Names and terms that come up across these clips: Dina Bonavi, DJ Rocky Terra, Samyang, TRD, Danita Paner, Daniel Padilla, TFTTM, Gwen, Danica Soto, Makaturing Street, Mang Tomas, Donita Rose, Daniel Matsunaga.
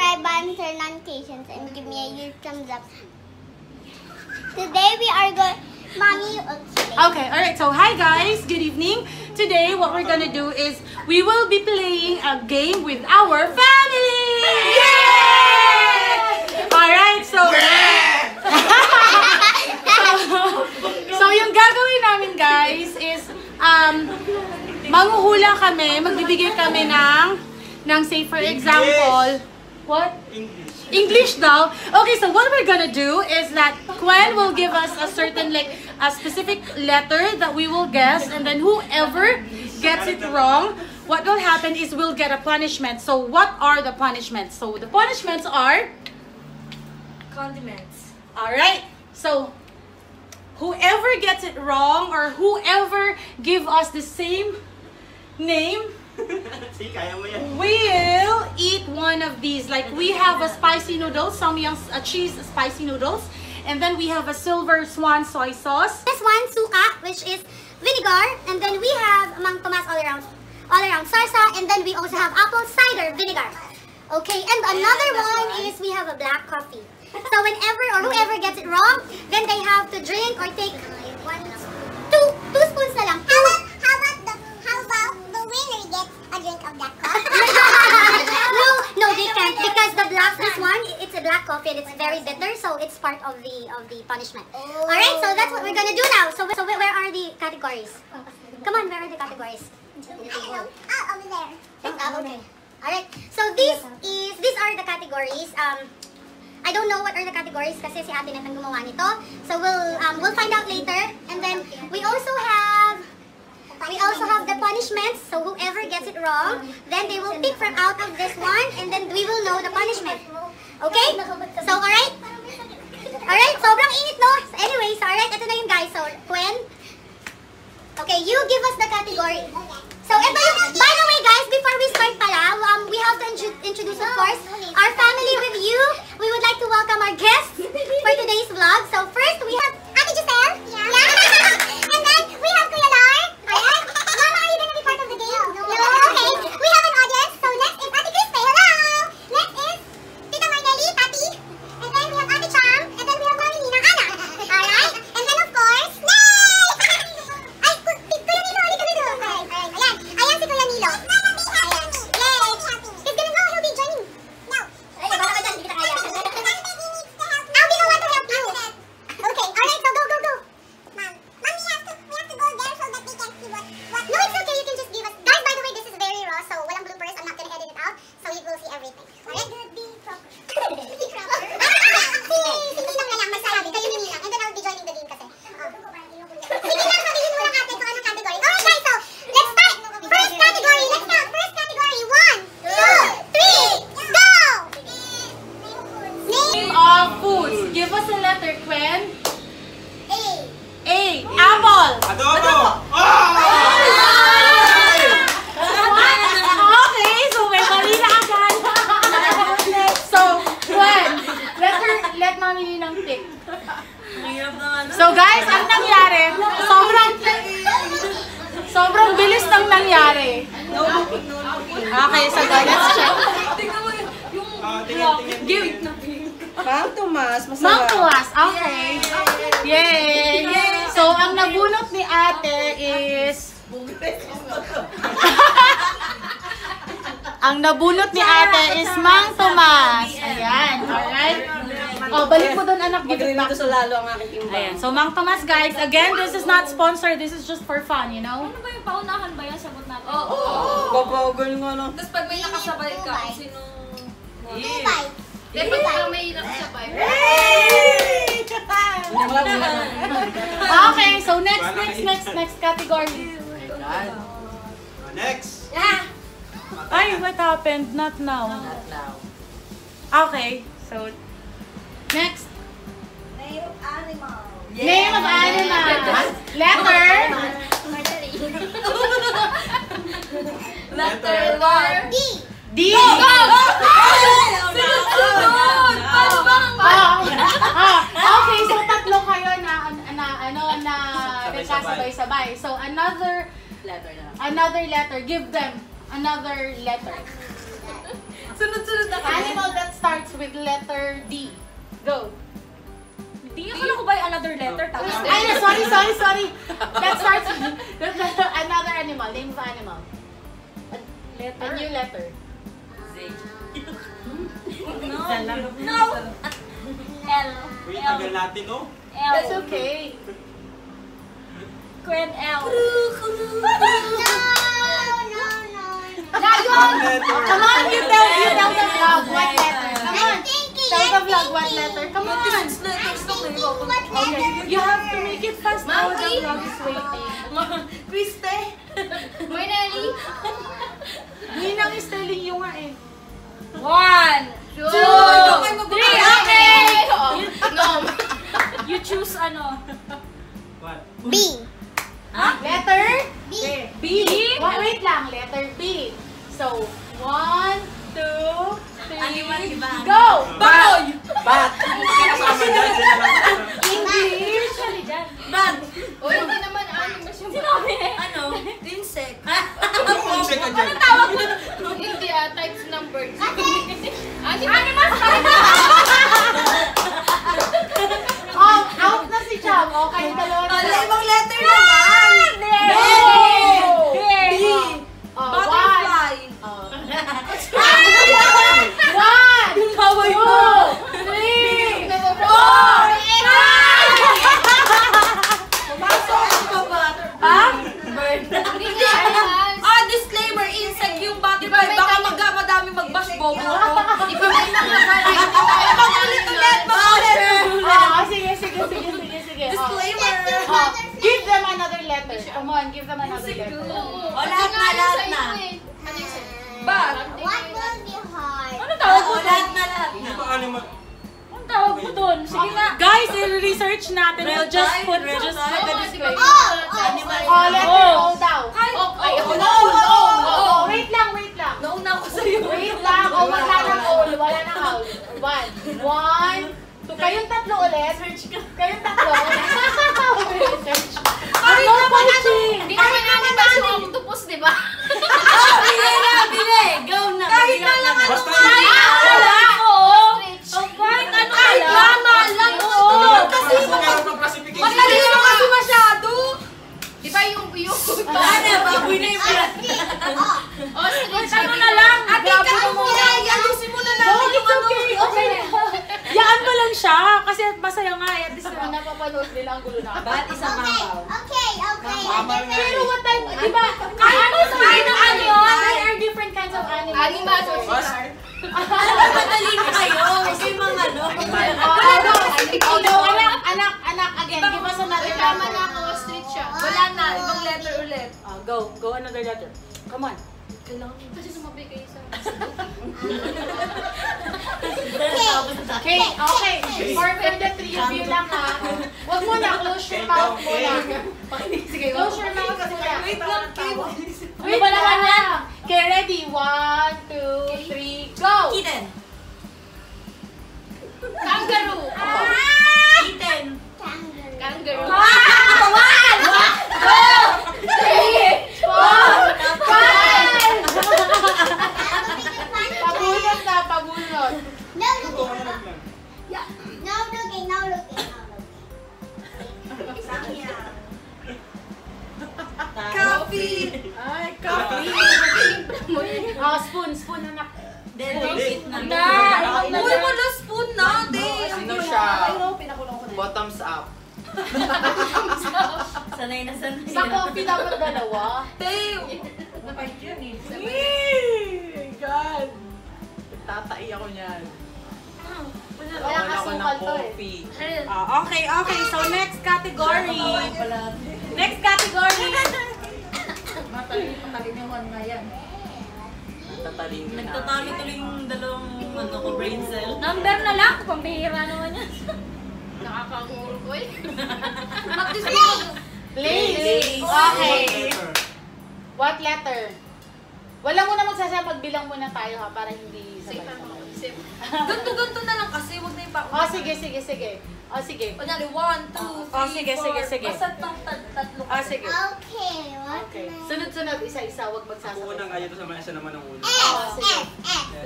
subscribe button, turn on notifications, and give me a huge thumbs up. Today we are going, Mommy. Okay, all right. So hi guys, good evening. Today what we're gonna do is we will be playing a game with our family. Yay! All right. So. So yung gagawin namin guys is manghuhula kami, magbibigay kami ng say for example, what? English daw. Okay, so what we're gonna do is that Gwen will give us a certain, like, a specific letter that we will guess, and then whoever gets it wrong, what will happen is we'll get a punishment. So what are the punishments? So the punishments are condiments. All right. So whoever gets it wrong or whoever give us the same name will eat one of these. Like, we have a spicy noodles, samyang cheese spicy noodles, and then we have a silver swan soy sauce. This one suka, which is vinegar, and then we have Mang Tomas all around sarsa, and then we also have apple cider vinegar. Okay, and another one is we have a black coffee. So whenever or whoever gets it wrong, then they have to drink or take two spoons na lang. How about the winner gets a drink of that coffee? no, they can't, because the black, this one, it's a black coffee and it's very bitter, so it's part of the punishment. All right, so that's what we're gonna do now. So where are the categories? Come on, where are the categories? I know. Oh, over there. Okay. All right. So these are the categories. I don't know what are the categories kasi si Ate natang gumawa nito. So we'll find out later. And then we also have the punishments. So whoever gets it wrong, then they will pick from out of this one, and then we will know the punishment. Okay? So alright? Alright, sobrang init no? Anyways, alright, ito na yun guys. So Gwen, okay, you give us the category. So ito yung, by the way guys, before we start pala, we have to introduce of course our family with you. We would like to welcome our guests for today's vlog. So first we have Ate Giselle. Yeah. Yeah. And then we have Kuya Lar. Alright. Mama, are you gonna be part of the game? No. Okay. We have an audience. So next is Ate Christy. Hello. Next is Tita Margali, Papi. And then we have Ate Cham. And then we have Mommy Nina, Anna. Alright. And then of course, Nay! Ay, Kuya Nilo, hindi ka na doon. Alright. Ayan. Ayan si Kuya Nilo. So guys, ang nangyari, sobrang bilis ng nangyari. Okay, so guys, let's check. Mang Tomas, masarap. Mang Tomas, okay. Yay! So, ang nabunot ni ate is... Ang nabunot ni ate is Mang Tomas. Ayan, alright? Oh, balik mo doon anak, give it back. So lalo ang aking imbang. Ayan, so Mang Tomas guys, again, this is not sponsored, this is just for fun, you know? Ano ba yung paunahan ba yan? Sabot natin. Oo! Babawagan nga lang. Tapos pag may nakasabay ka, sino... Two bites! Dapat pag may nakasabay. Okay, so next category. Next! Yeah! Ay, what happened? Not now. Not now. Okay, so next. Name of animal. Yeah. Name of animal. Letter. Letter D. D. Go! Okay, so tatlo kayo na sabay-sabay. So another letter. Another letter. Give them another letter. Sunod-sunod na kayo. Animal that's with letter D. Go. D, akala ko ba yung another letter? Ay, sorry. That starts with another animal. Name of animal. A new letter. Z. No. L. Wait, tagal natin, no? L. That's okay. Gwen L. No. Come on, you tell the vlog what letter. Come on. Tell the vlog what letter. Come on. Okay, you have to make it fast now. The vlog is waiting. Kriste. Moinelli. Ninang is telling you nga eh. 1, 2, 3. Okay. No. You choose ano? What? B. Huh? Letter? B. B. Wait lang. Letter B. So, 1, 2, 3. Go! Bat! Bat! English! Bat! Uy, hindi naman aling mas yung bat. Ano? Insect. Ano tawag mo? Hindi types ng birds. Animals! Out na si Cham. Okay, dalawa na. Wala ibang letter naman! B! Butterfly! 1, 2, 3, 4, 5! Pumasok ka ba? Ha? Ah, disclaimer, insect yung butterfly. Baka madami mag-bash bobo. Mag-ulit. Disclaimer. Give them another letter. Come on, give them another letter. Oh, lahat na. Ano yung sayo? Bag. What will be hard? Ano tawag mo? Lahat na. Ano tawag mo dun? Sige na. Guys, i-research natin. We'll just put the disclaimer. Oh, letter O daw. Oh. Wait lang. Nauna ko sa'yo. Oh, wala na. 1. Kayong tatlo ulit. Kayong tatlo. Research. Ay, no punching. Hindi naman namin ba siya octopus, di ba? Bile. Go na. Kahit na lang ano ba? Kahit ano lang. Kasi matalino kasi masyado. Di ba yung ano ba? Uy na yung pirat. O, sige. Ano na lang. Grabe ko mo. Ayusin mo na lang. Okay. Yaan mo lang siya kasi masaya nga eh. At least naman napapanood nila ang gulo na. Ba't isang mabaw? Okay. Pero what time, di ba? Kahit ang ano, there are different kinds of animals. Animals or star. Matalim kayo. Okay, mga ano. Although, anak, again. Give us another letter. Wala na ako, street siya. Wala na, ibang letter ulit. Go another letter. Come on. Kasi sumabi kayo sa... Okay. More than the three of you lang ha. Huwag mo na. Close your mouth mo lang. Close your mouth mo lang. Wait lang. Okay, ready. 1, 2, 3, go! Kitten. Kangaroo. Kitten. Kangaroo. 1, 2, 3, 4. Pabulot. No looking. Samia. Coffee. Spoon anak. Then uy, wala spoon na. Ano siya? Bottoms up. Sanay. Sa coffee dapat dalawa. Napahit yun eh. Wee! God! Tatai ako niyan. Wala kasukal to eh. Okay. So, next category. Matalin yung one na yan. Nagtatali tuloy yung dalawang brain cell. Number na lang. Pambihira naman yan. Nakakaguro ko eh. Place. Okay. What letter? Wala mo na magsasaya, pagbilang muna tayo ha, para hindi sabay-sabay. Ganto na lang kasi, huwag na yung pakuha. Sige. O nari, 1, 2, 3, 4. Basta tatlo. Sige. Okay, what na? Sunod-sunod, isa-isa, huwag magsasabay. Unang ayaw to sa mga isa naman ang unang.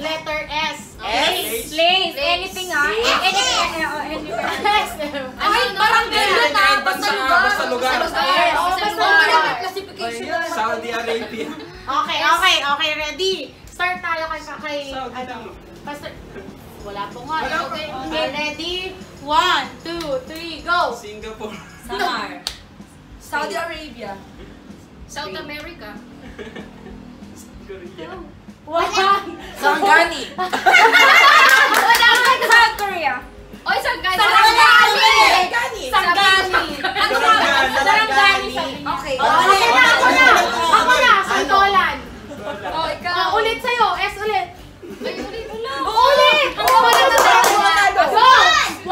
Letter S. Place. sa lugar. Saudi Arabia. Okay, okay, okay. Ready? Start tayo kay wala po nga. Okay, ready? 1, 2, 3, go! Singapore. Samar. Saudi Arabia. South America. Korea. What? Sangani. Wala ko like South Korea. Oy, Sangani. Sangani. Sangani. Sangani. Okay. Ako na. Santolan. Oh, ikaw. Ulit sa'yo. S ulit. Ulit! Go! 1.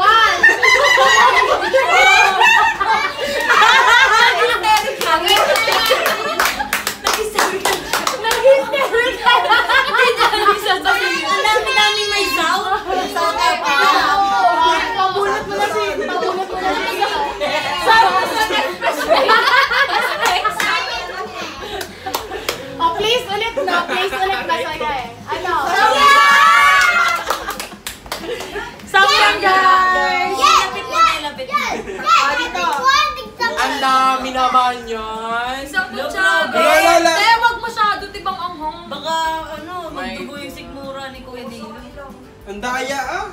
Ang daya ah!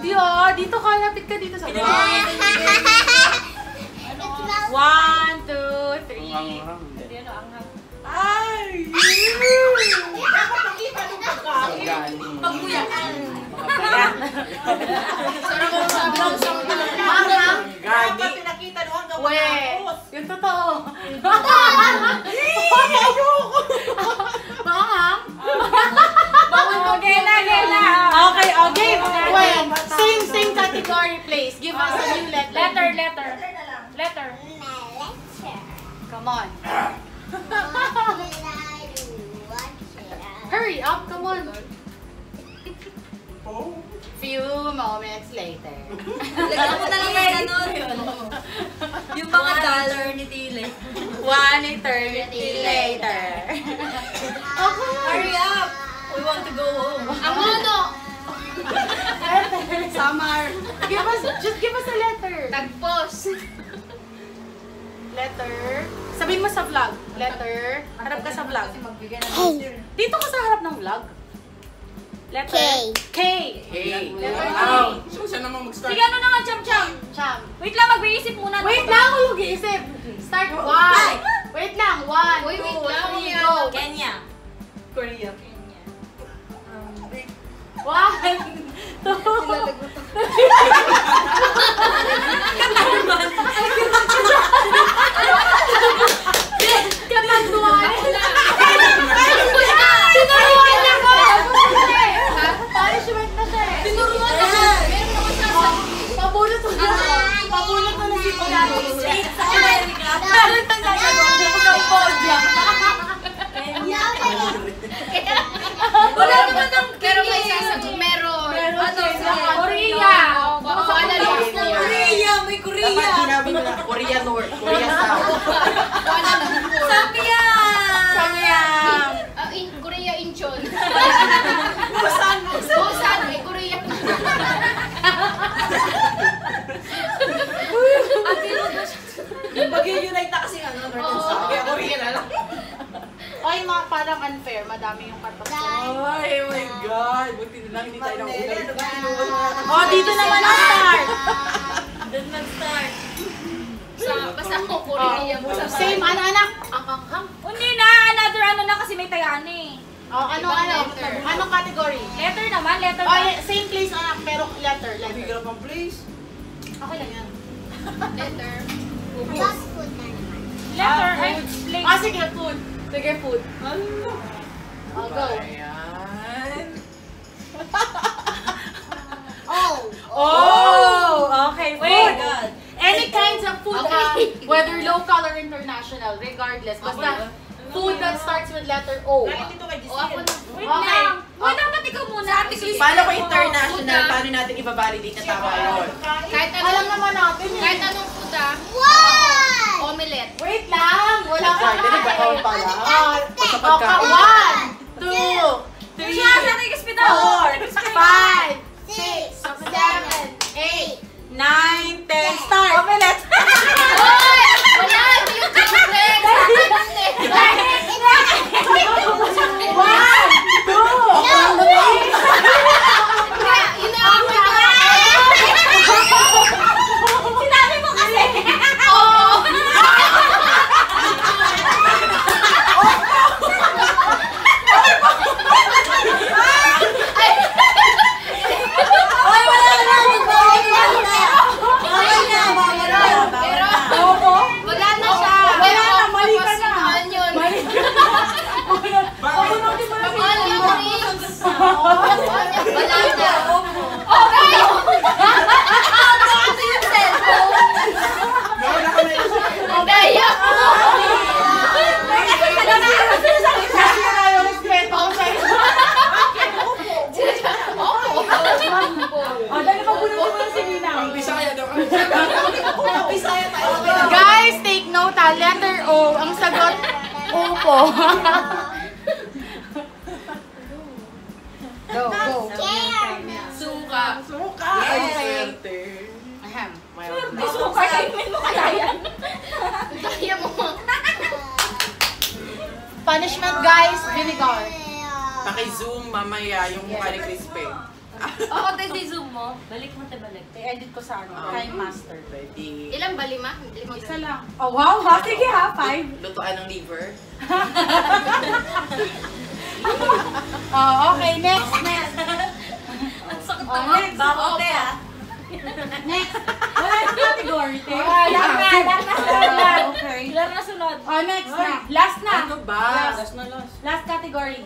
Hindi oh, dito ka, lapit ka dito sa baba. 1, 2, 3. Ay! Dapat makita nito ka. Pagkuyakan. Sarang mo sabi ng isang pangalang. Dapat pinakita noon na pangalang. Yung totoo. Bahang? Okay na, okay, okay. Well, same category, please. Give us a new letter. Letter. Come on. Hurry up, come on. Few moments later. Lagyan mo talaga yun. Yung mga dollar ni Tile. 1:30 later. Hurry up. We want to go home. Amono. Samar. Just give us a letter. Tagpos. Letter. Sabihin mo sa vlog. Letter. Harap ka sa vlog. Dito ka sa harap ng vlog. Letter K. Letter K. Siya naman mag-start. Sige, ano na nga, Cham. Wait lang, mag-iisip muna. Wait lang, ako mag-iisip. Start. Why? Wait lang. 1, 2, 3, go. Kenya. Korea. 1, 2. Start! Omelette! Guys, take note ha. Letter O. Ang sagot, upo. Go, go. Suka. Suka. Ay, serte. Ahem. Suka. Kainin mo kaya yan. Kaya mo. Punishment, guys. Vinegar. Paki-zoom mamaya yung mukha ni Crispy. Oo, tayo zoom mo. Balik mo tayo balik. Edit ko sa ano. Kay Master. Ready. Ilang ba? Lima? Isa lang. Oh, wow ha? Sige ha, 5. Lutuan ng liver. Oh, okay. Next, next. Ang sakit naman. Bakote ha. Next. Walang category. Walang na. Okay. Walang na sunod. Oh, next na. Last na. Ano ba? Last category.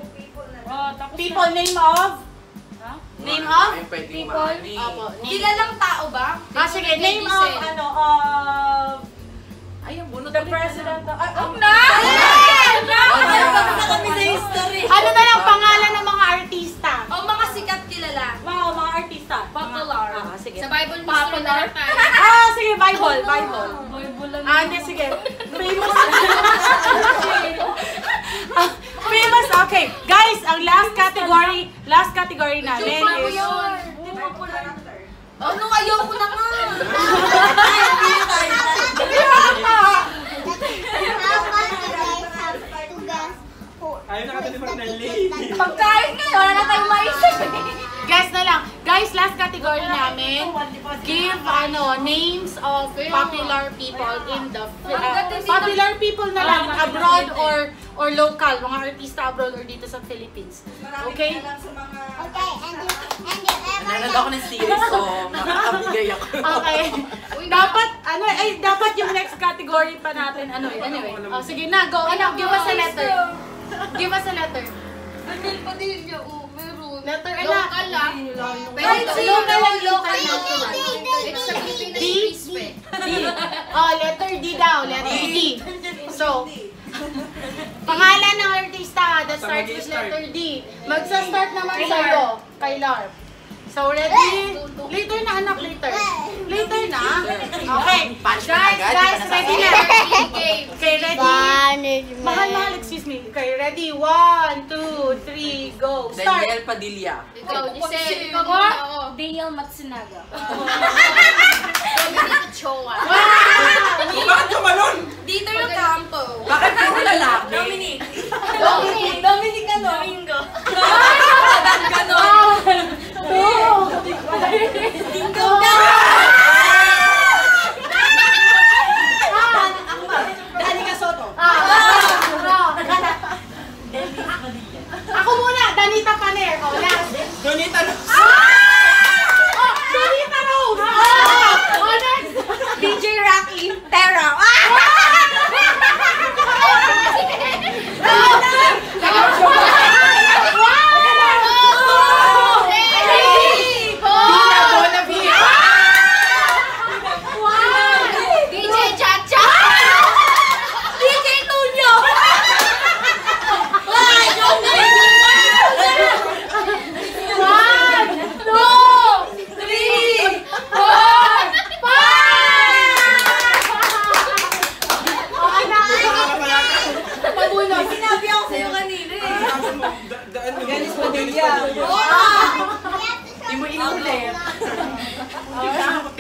People name of? Name of? People? Opo. Sila lang tao ba? Ah, sige. Name of, ano, of... Ayun, bunot. The president of... Huwag na! Ano kami sa history? Ano na lang pangalan ng mga artista? O, mga sikat kilala. Mga artista. Popular. Sige. Sa Bible mo sila na lang tayo. Ah, sige. Bible. Bible. Bible lang. Ah, hindi. Sige. Famous. Famous. Okay. Guys, ang last category... Last category namin is... Hindi mo po lang. Oh, no, ayaw ko naman! Ayaw na kami naman na lady. Pagkain ngayon, wala na tayong maisha. Guys na lang. Guys, last category namin, give names of popular people in the... Popular people na lang, abroad or local, mga artista abroad or dito sa Philippines. Okay? Okay, and you ever... Nanood ako ng series, so makakabigay ako. Okay. Dapat, ano, ay, dapat yung next category pa natin, ano, anyway. Oh, sige na, go, anak, give us a letter. Give us a letter. Anil pa din niya, oh, meron. Letter, anak. Local lang. Local lang, local lang. It's a Filipino respect. D. Oh, letter D daw, letter D. So, pangalan ng artista that starts with letter D. Magsa-start naman sa'yo, kay Larp. So, ready? Later na, anak, later. Later na? Okay. Guys, ready na. Okay, ready? Mahal, excuse me. Okay, ready? 1, 2, 3, go. Start. Daniel Padilla. Ikaw, Giselle. Ikaw mo? Daniel Matsunaga. Chowa. Bakit ka ba nun? Dito yung campo. Bakit ka yung lalaki? Dominic. Dominic. Dominic ano? Domingo. Bakit ka nun? Dingo na! Danica Soto. Ako muna, Danita Paner. Donita Rose. Donita Rose! DJ Rocky Terra.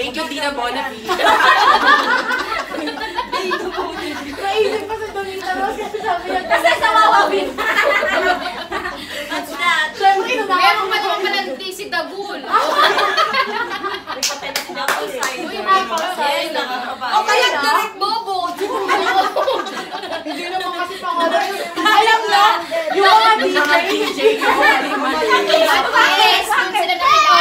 Thank you, Dina Bonavi. Naisip pa sa Donita Rose kasi sabi niya. Kasi sa Wawawin. That's that. Meron pa naman palante si Dabul. Nagpatenta si Dabul sa'yo. O kaya direct bobo. Hindi naman kasi pangalan. Alam na, yung mga DJ. Yung mga DJ. At pares, yung sila na ito.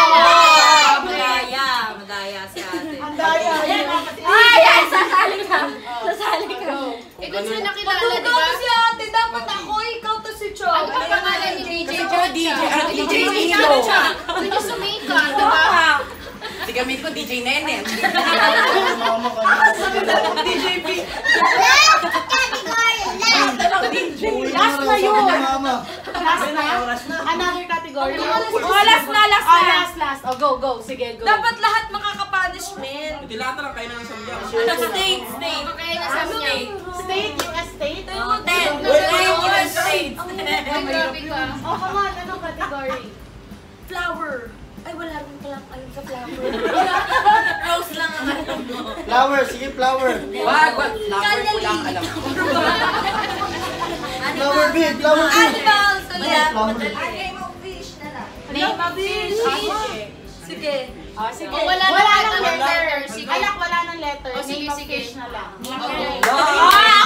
Ikaw siya nakilala, diba? Matugtong ko si ate. Dapat ako, ikaw to si Cho. Ano pa pangalan ni DJ? DJ Nino. Gusto niyo sumika, diba? Sigamit ko DJ Nenem. DJ P. Category last. Last na yun. Last na? Another category. Oh, last na. Oh, last. Oh, go, go. Sige, go. Dapat lahat makakapanish punishment. Dilata lang kayo ng samyang. State. Kayo ng samyang. State, yung estate. 10. Yung estate. Ang grabe ka. O, kama, anong category? Flower. Ay, wala rin palang ayun sa flower. Rose lang ang alam mo. Flower, sige, flower. Wag. Flower ko lang alam mo. Flower bed. Animals. Flower bed. Name of fish. Sige. Wala nang letter. Sige. Alak, wala nang letter. Name of fish na lang. Ako na!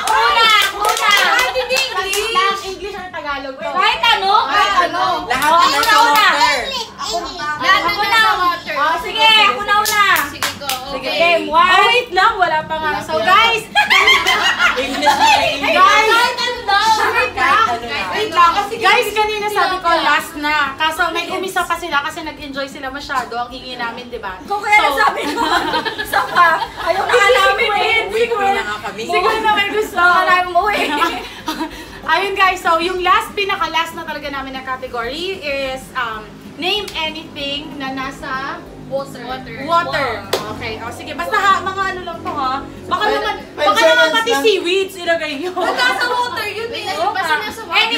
Kahit hindi English. English or Tagalog. Kahit ano? Lahat na. Ako na. Sige, ako na una. Sige, go. Sige, game 1. Oh, wait lang. Wala pa nga. So, guys. Guys, kanina sabi ko last na. Kaso may umisa pa sila kasi nag-enjoy sila masyado ang hingi namin, di ba? Kung kaya nasabi ko, saka, ayaw na namin eh. Siguro na may gusto ka namin uwi. Ayun guys, so yung pinaka-last na talaga namin na category is name anything na nasa water. Okay. O, sige. Basta mga ano lang to, ha? Baka naman pati seaweeds ilagay nyo. Nasa water yun, eh. Basta nasa water.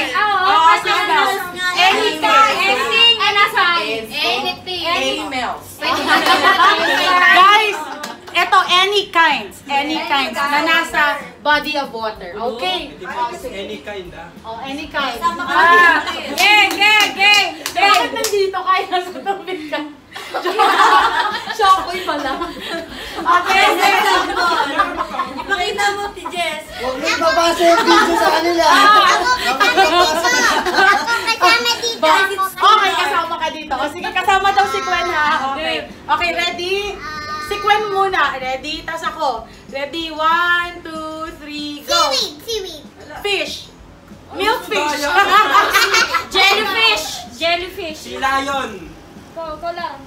Anything. Anything. Emails. Guys, eto, any kinds na nasa body of water. Okay. Any kind. Bakit nandito kayo nasa tubig ka? Shock ko yung pala. Okay, ipakita mo si Jess. Huwag mo ipapasa yung video sa kanila. Ako kasama dito. Okay, kasama ka dito. O sige, kasama daw si Gwen, ha? Okay, ready? Si Gwen muna. Ready? Tapos ako. Ready? 1, 2, 3, go! Seaweed. Fish. Milkfish. Jellyfish. Lion. Ko lang.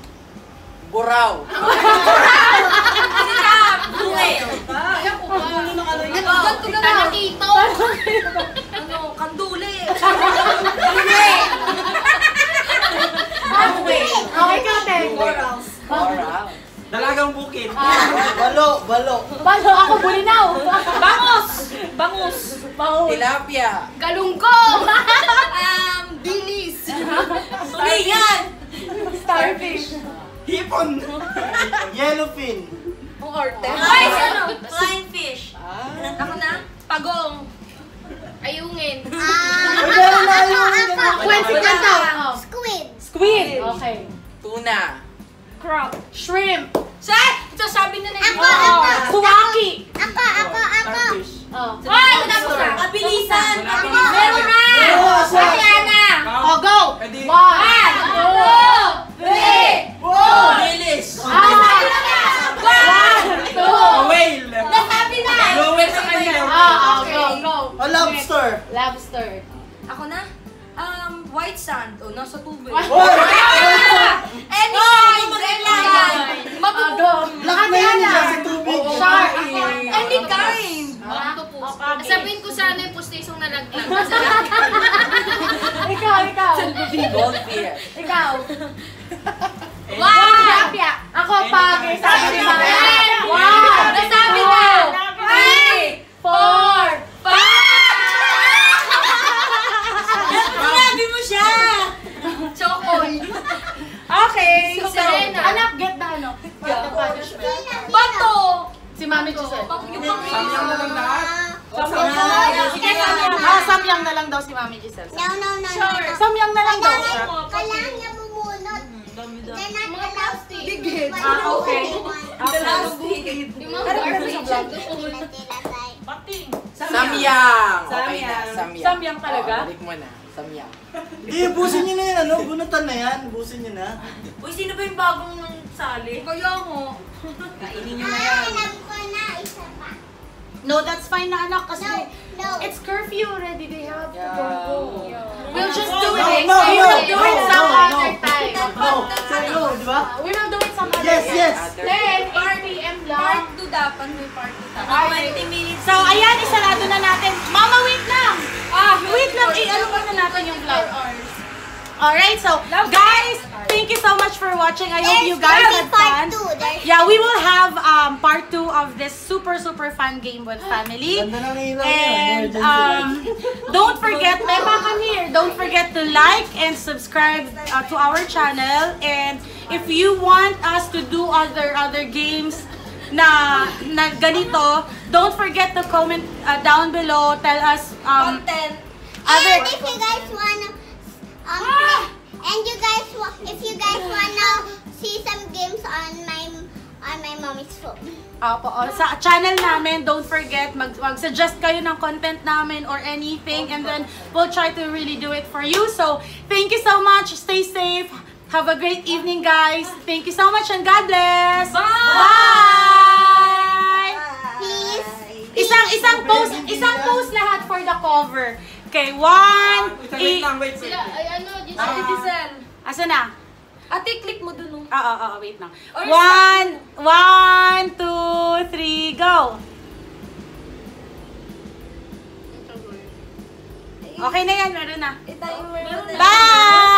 Buraw. Sirap! Buwel! Alam ko ba? Ganito. Ano? Kanduli! Kanduli! Buwel! Okay ka, Teng. Buraw. Dalagang bukid. Balo. Ako, bulinaw. Bangus. Tilapia. Galunggong. Dilis. Suliyan. Starfish. Hipon. Yellowfin. Orte. Flying fish. Ako na. Pagong. Ayungin. Squid. Okay. Tuna. Crab. Shrimp. Ito sabi na nila. Suwaki. Kabilisan. Meron na. Mariana. O, go. 1, 2, 3, 4. Bilis. Whale. Nasabi na. Whale sa kanya. Go. O, lobster. Ako na? White sand. O, nasa tubig. Black ninja sa tubig. Shark. Any kind. Sabihin ko sana yung pustisong nalaglag. Ikaw. Ikaw. Wow! Tilapia. Ako, pag sabi ni Mara. Wow! Nasabi na! 3, 4, 5! Sinabi mo siya! Chokol. Okay. So, anak, get na ano? Bato! Si Mami Giselle. Samyang na lang lahat. Samyang na lang daw si Mami Giselle. No. Sure. Samyang na lang daw. Kailangan niya bumunod. Mga plastic. Digit. Okay. Bating. Samyang talaga? Balik mo na. Samyang. Hindi, busin niyo na yan. Gunutan na yan. Busin niyo na. Uy, sino ba yung bagong sali? Kaya mo. Kainin niyo na yan. Alam ko na isa pa. No, that's fine na anak kasi it's curfew already. They have to go. We'll just do it. We will do it some other time. No, di ba? We will do it some other time. Yes. Then, party and vlog. Part 2 dapat may party tayo. 20 minutes. So, ayan, isarado na natin. Mama, wait lang. Wait lang. Ano ba na natin yung vlog? Alright, so guys, thank you so much for watching. I hope you guys had fun. Yeah, we will have part 2 of this super fun game with family. And don't forget, Mema, come here. Don't forget to like and subscribe to our channel. And if you want us to do other games na ganito, don't forget to comment down below. Tell us and if you guys wanna if you guys wanna see some games on my mommy's phone. Opo, sa channel namin, don't forget mag-suggest kayo ng content namin or anything, and then we'll try to really do it for you. So, thank you so much. Stay safe. Have a great evening, guys. Thank you so much and God bless. Bye. Bye. Peace. Isang post lahat for the cover. Okay, one. Wait. Asa na? Ate, click mo dun. Oo, wait lang. 1, 2, 3, go. Okay na yan, meron na. Bye.